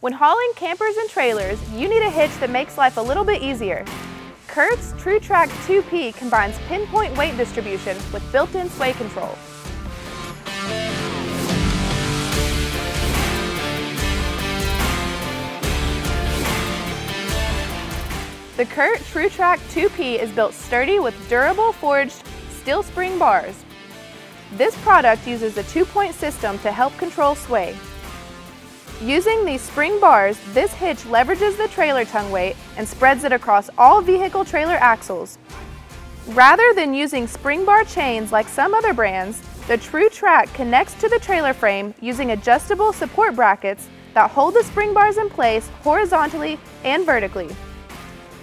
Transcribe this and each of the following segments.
When hauling campers and trailers, you need a hitch that makes life a little bit easier. CURT's TruTrack 2P combines pinpoint weight distribution with built-in sway control. The CURT TruTrack 2P is built sturdy with durable forged steel spring bars. This product uses a two-point system to help control sway. Using these spring bars, this hitch leverages the trailer tongue weight and spreads it across all vehicle trailer axles. Rather than using spring bar chains like some other brands, the TruTrack connects to the trailer frame using adjustable support brackets that hold the spring bars in place horizontally and vertically.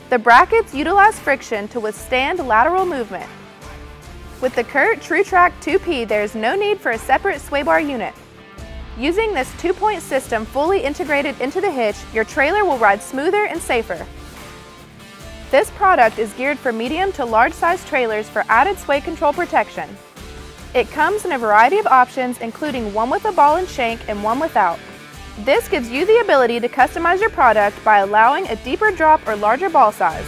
The brackets utilize friction to withstand lateral movement. With the CURT TruTrack 2P, there is no need for a separate sway bar unit. Using this two-point system fully integrated into the hitch, your trailer will ride smoother and safer. This product is geared for medium to large-size trailers for added sway control protection. It comes in a variety of options, including one with a ball and shank and one without. This gives you the ability to customize your product by allowing a deeper drop or larger ball size.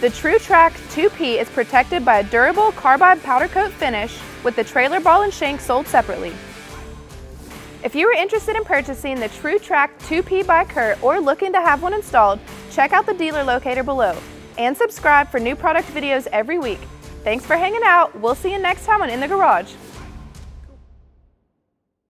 The TruTrack 2P is protected by a durable carbide powder coat finish, with the trailer ball and shank sold separately. If you are interested in purchasing the TruTrack 2P by CURT or looking to have one installed, check out the dealer locator below and subscribe for new product videos every week. Thanks for hanging out. We'll see you next time on In the Garage.